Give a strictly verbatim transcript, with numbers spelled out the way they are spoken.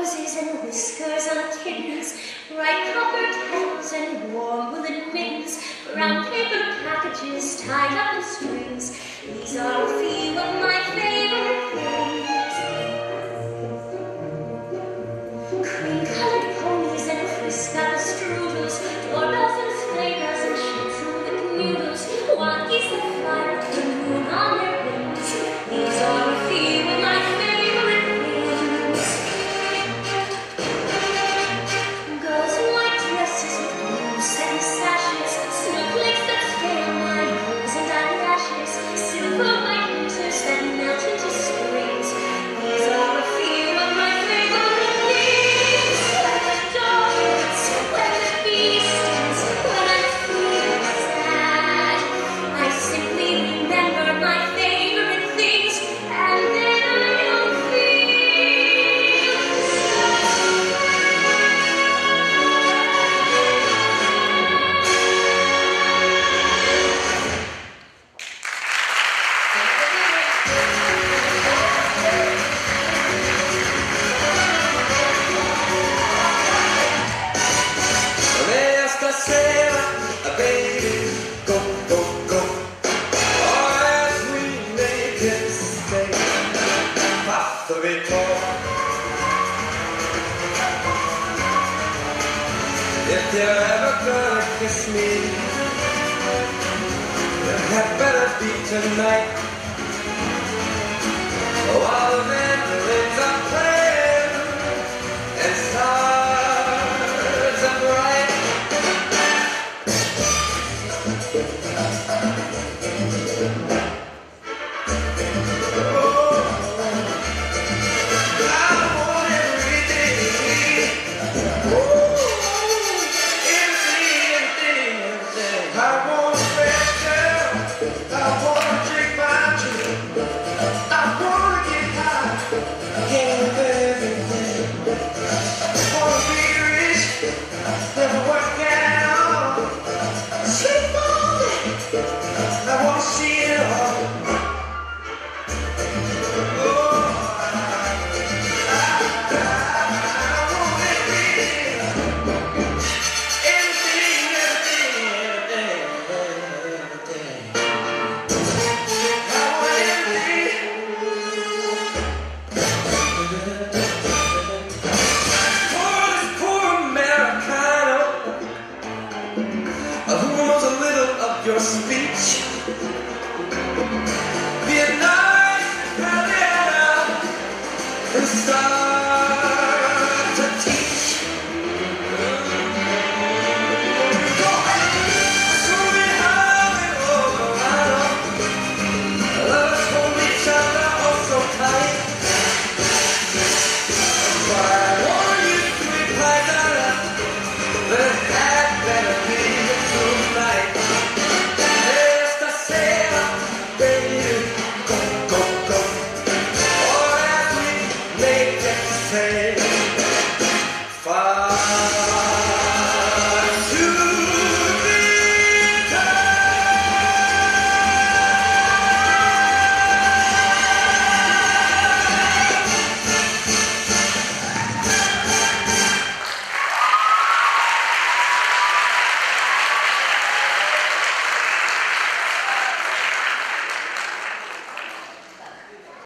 noses and whiskers on kittens, bright copper kettles and warm woolen mittens, brown paper packages tied up in strings. These are a few of my favorite things. Cream-colored ponies and crisp apple strudels, doorbells and sleigh bells and schnitzel with noodles, walkies that fly with the moon on their wings. These are a few of my favorite things. Girls in white dresses with blue satin sashes, snowflakes that stay on my nose and eyelashes, silver white winters that melt into springs. These are a few of my favorite things. When the dog eats, when the bee sings, when I feel sad, I simply remember my favorite things, and then I don't feel Ven hasta Sarah, baby, go, go, go. Or as we make it stay, possibly more. If you're ever gonna kiss me, then that better be tonight. Oh, I'll